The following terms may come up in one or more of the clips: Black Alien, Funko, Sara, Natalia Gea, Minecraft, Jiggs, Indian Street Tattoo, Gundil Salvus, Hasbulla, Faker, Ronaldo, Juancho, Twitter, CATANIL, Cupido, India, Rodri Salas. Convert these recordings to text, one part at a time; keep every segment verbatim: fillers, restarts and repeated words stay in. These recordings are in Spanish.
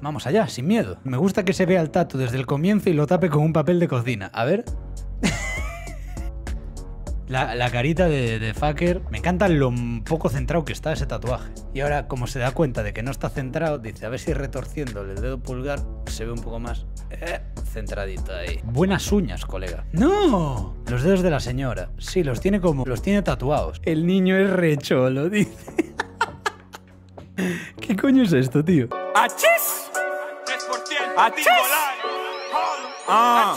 Vamos allá, sin miedo. Me gusta que se vea el tatu desde el comienzo y lo tape con un papel de cocina. A ver... La, la carita de, de Faker. Me encanta lo poco centrado que está ese tatuaje. Y ahora, como se da cuenta de que no está centrado, dice, a ver si retorciendo el dedo pulgar se ve un poco más eh, centradito ahí. Buenas uñas, colega. ¡No! Los dedos de la señora. Sí, los tiene como... Los tiene tatuados. El niño es recholo, dice. ¿Qué coño es esto, tío? ¡Achis! ¡Achis! ¡Ah!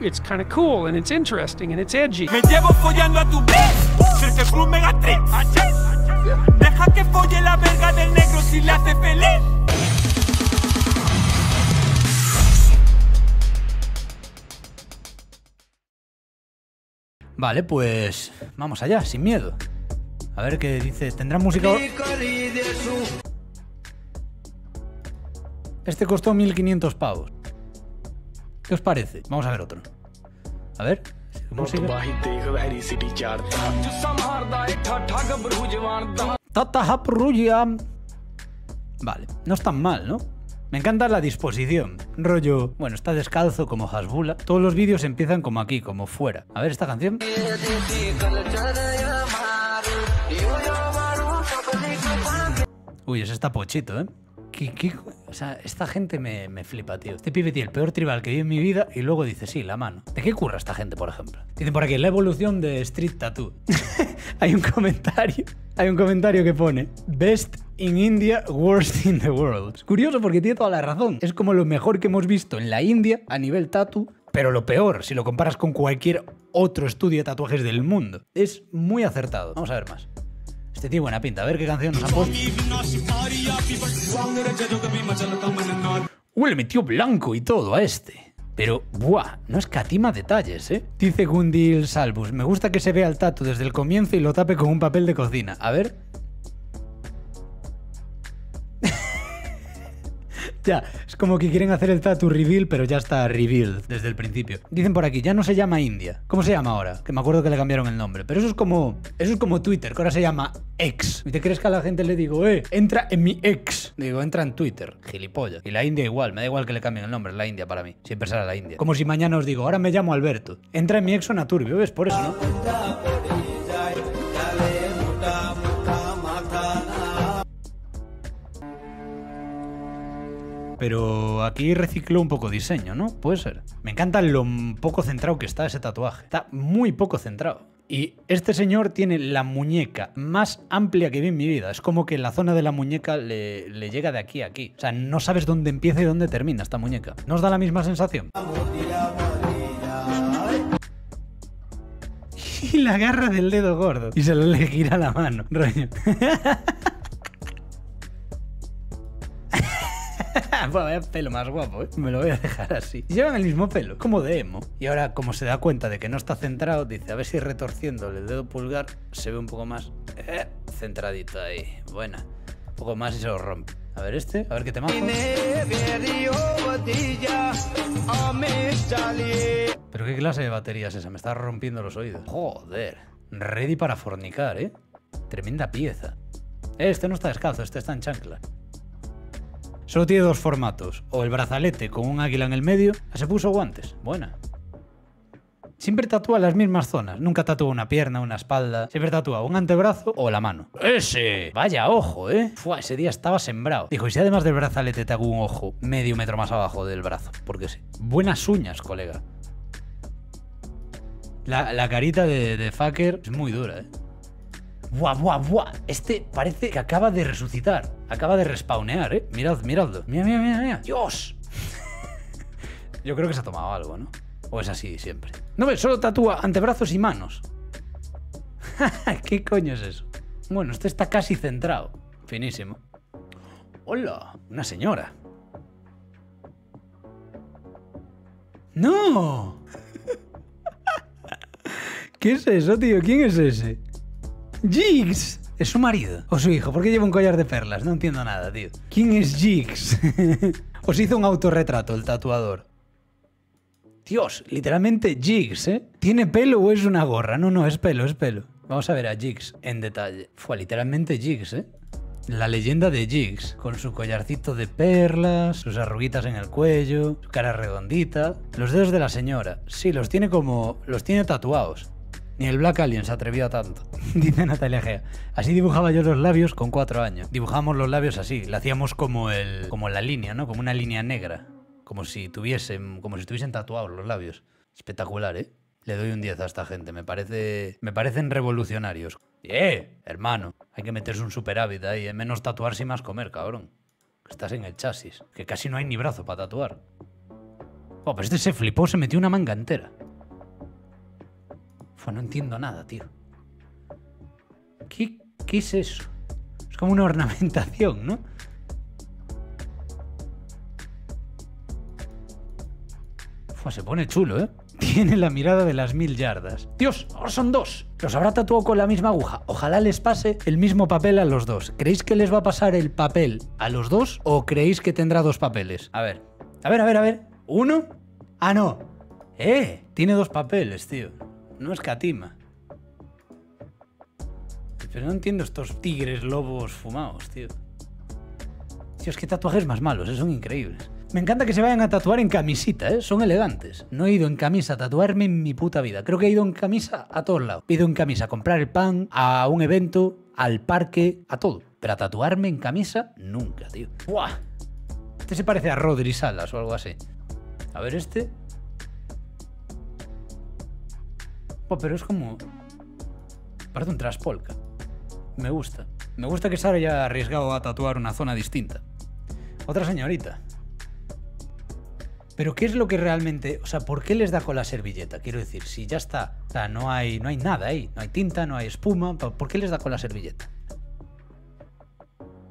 It's kind of cool and it's interesting and it's edgy. Me llevo follando a tu bitch, Circle Club Megatrix. Deja que folle la verga del negro si la hace feliz. Vale, pues vamos allá, sin miedo. A ver qué dice, ¿tendrá música? Este costó mil quinientos pavos. ¿Qué os parece? Vamos a ver otro. A ver. Música. Vale, no es tan mal, ¿no? Me encanta la disposición. Rollo, bueno, está descalzo como Hasbulla. Todos los vídeos empiezan como aquí, como fuera. A ver esta canción. Uy, ese está pochito, ¿eh? ¿Qué, qué? O sea, esta gente me, me flipa, tío. Este pibe tiene el peor tribal que vi en mi vida y luego dice, sí, la mano. ¿De qué curra esta gente, por ejemplo? Dicen por aquí, la evolución de Street Tattoo. Hay un comentario, hay un comentario que pone, best in India, worst in the world. Es curioso porque tiene toda la razón. Es como lo mejor que hemos visto en la India a nivel tattoo, pero lo peor, si lo comparas con cualquier otro estudio de tatuajes del mundo. Es muy acertado. Vamos a ver más. Este tiene buena pinta. A ver qué canción nos han puesto. Huele, metió blanco y todo a este. Pero, buah, no escatima detalles, ¿eh? Dice Gundil Salvus. Me gusta que se vea el tatu desde el comienzo y lo tape con un papel de cocina. A ver. Ya, es como que quieren hacer el tatu reveal, pero ya está reveal desde el principio. Dicen por aquí, ya no se llama India. ¿Cómo se llama ahora? Que me acuerdo que le cambiaron el nombre. Pero eso es como eso es como Twitter, que ahora se llama X. ¿Y te crees que a la gente le digo, eh, entra en mi X? Digo, entra en Twitter, gilipollas. Y la India igual, me da igual que le cambien el nombre, es la India para mí. Siempre será la India. Como si mañana os digo, ahora me llamo Alberto. Entra en mi X o Naturbio, ¿ves? Por eso, ¿no? Pero aquí recicló un poco diseño, ¿no? Puede ser. Me encanta lo poco centrado que está ese tatuaje. Está muy poco centrado. Y este señor tiene la muñeca más amplia que vi en mi vida. Es como que la zona de la muñeca le, le llega de aquí a aquí. O sea, no sabes dónde empieza y dónde termina esta muñeca. ¿No os da la misma sensación? Y la garra del dedo gordo. Y se le gira la mano. Rollo. Vaya pelo más guapo, ¿eh? Me lo voy a dejar así. Llevan el mismo pelo, como de emo. Y ahora, como se da cuenta de que no está centrado, dice, a ver si retorciendo el dedo pulgar se ve un poco más eh, centradito ahí. Buena. Un poco más y se lo rompe. A ver este, a ver qué te mato. Pero qué clase de batería es esa, me está rompiendo los oídos. Joder, ready para fornicar, ¿eh? Tremenda pieza. Este no está descalzo, este está en chancla. Solo tiene dos formatos, o el brazalete con un águila en el medio, se puso guantes, buena. Siempre tatúa las mismas zonas, nunca tatúa una pierna, una espalda, siempre tatúa un antebrazo o la mano. ¡Ese! Vaya ojo, ¿eh? Fua, ese día estaba sembrado. Dijo, y si además del brazalete te hago un ojo medio metro más abajo del brazo, porque sí. Buenas uñas, colega. La, la carita de, de Faker es muy dura, ¿eh? Buah, buah, buah. Este parece que acaba de resucitar. Acaba de respawnear, ¿eh? Mirad, miradlo. Mira, mira, mira, mira. ¡Dios! Yo creo que se ha tomado algo, ¿no? O es así siempre. No ves, solo tatúa antebrazos y manos. ¿Qué coño es eso? Bueno, este está casi centrado. Finísimo. ¡Hola! Una señora. ¡No! ¿Qué es eso, tío? ¿Quién es ese? ¡Jiggs! ¿Es su marido? ¿O su hijo? ¿Por qué lleva un collar de perlas? No entiendo nada, tío. ¿Quién es Jiggs? Os hizo un autorretrato el tatuador. Dios, literalmente Jiggs, ¿eh? ¿Tiene pelo o es una gorra? No, no, es pelo, es pelo. Vamos a ver a Jiggs en detalle. Fue literalmente Jiggs, ¿eh? La leyenda de Jiggs, con su collarcito de perlas, sus arruguitas en el cuello, su cara redondita, los dedos de la señora, sí, los tiene como... los tiene tatuados. Ni el Black Alien se atrevió a tanto, dice Natalia Gea. Así dibujaba yo los labios con cuatro años. Dibujábamos los labios así, le hacíamos como el... como la línea, ¿no? Como una línea negra. Como si tuviesen... como si tuviesen tatuados los labios. Espectacular, ¿eh? Le doy un diez a esta gente, me parece... me parecen revolucionarios. ¡Eh, hermano! Hay que meterse un superávit ahí, ¿eh? Menos tatuarse y más comer, cabrón. Estás en el chasis, que casi no hay ni brazo para tatuar. Oh, pero este se flipó, se metió una manga entera. Fue, no entiendo nada, tío. ¿Qué, qué es eso? Es como una ornamentación, ¿no? Fue, se pone chulo, ¿eh? Tiene la mirada de las mil yardas. ¡Dios! ¡Ahora son dos! Los habrá tatuado con la misma aguja. Ojalá les pase el mismo papel a los dos. ¿Creéis que les va a pasar el papel a los dos? ¿O creéis que tendrá dos papeles? A ver. A ver, a ver, a ver. ¿Uno? ¡Ah, no! ¡Eh! Tiene dos papeles, tío. No escatima. Pero no entiendo estos tigres lobos fumados, tío. Tío, es que tatuajes más malos, ¿eh? Son increíbles. Me encanta que se vayan a tatuar en camisita, ¿eh? Son elegantes. No he ido en camisa a tatuarme en mi puta vida. Creo que he ido en camisa a todos lados. He ido en camisa a comprar el pan, a un evento, al parque, a todo. Pero a tatuarme en camisa, nunca, tío. ¡Buah! Este se parece a Rodri Salas o algo así. A ver este. Oh, pero es como... parece un traspolca. Me gusta. Me gusta que Sara haya arriesgado a tatuar una zona distinta. Otra señorita. Pero ¿qué es lo que realmente...? O sea, ¿por qué les da con la servilleta? Quiero decir, si ya está... O sea, no hay, no hay nada ahí. No hay tinta, no hay espuma... ¿Por qué les da con la servilleta?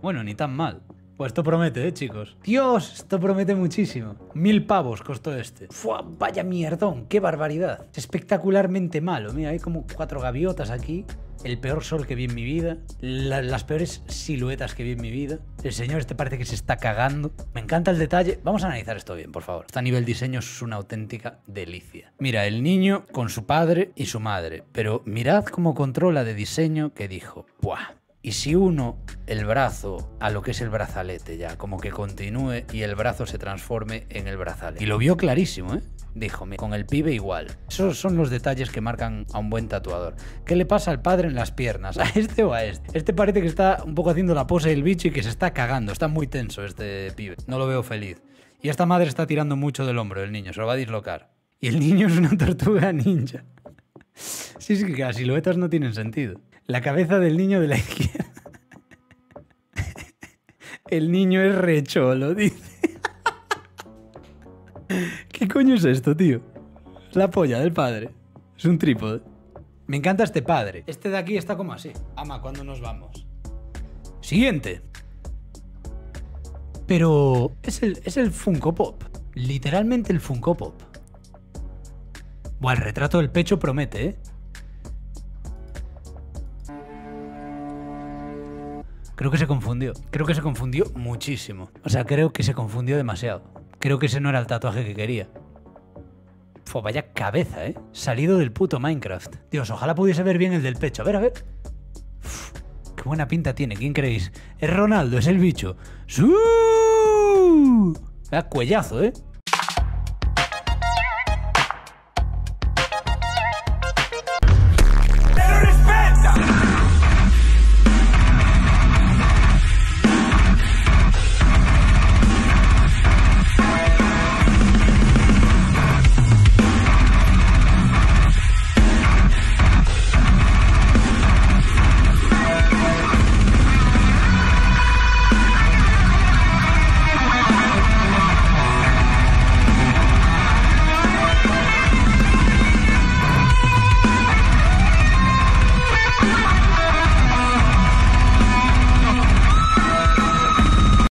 Bueno, ni tan mal. Pues esto promete, ¿eh, chicos? ¡Dios! Esto promete muchísimo. Mil pavos costó este. ¡Fua! ¡Vaya mierdón! ¡Qué barbaridad! Es espectacularmente malo. Mira, hay como cuatro gaviotas aquí. El peor sol que vi en mi vida. La, las peores siluetas que vi en mi vida. El señor este parece que se está cagando. Me encanta el detalle. Vamos a analizar esto bien, por favor. Esto a nivel diseño es una auténtica delicia. Mira, el niño con su padre y su madre. Pero mirad cómo controla de diseño que dijo. ¡Buah! Y si uno el brazo a lo que es el brazalete ya, como que continúe y el brazo se transforme en el brazalete. Y lo vio clarísimo, ¿eh? Dijo, con el pibe igual. Esos son los detalles que marcan a un buen tatuador. ¿Qué le pasa al padre en las piernas? ¿A este o a este? Este parece que está un poco haciendo la pose del bicho y que se está cagando. Está muy tenso este pibe. No lo veo feliz. Y esta madre está tirando mucho del hombro del niño. Se lo va a dislocar. Y el niño es una tortuga ninja. Sí, sí, que las siluetas no tienen sentido. La cabeza del niño de la izquierda. El niño es recholo, dice. ¿Qué coño es esto, tío? Es la polla del padre. Es un trípode. Me encanta este padre. Este de aquí está como así. Ama, ¿cuándo nos vamos? Siguiente. Pero es el, es el Funko Pop. Literalmente el Funko Pop. Buah, el retrato del pecho promete, ¿eh? Creo que se confundió. Creo que se confundió muchísimo. O sea, creo que se confundió demasiado. Creo que ese no era el tatuaje que quería. Fue, vaya cabeza, ¿eh? Salido del puto Minecraft. Dios, ojalá pudiese ver bien el del pecho. A ver, a ver. Uf, qué buena pinta tiene. ¿Quién creéis? Es Ronaldo, es el bicho. ¡Su! Vaya cuellazo, ¿eh?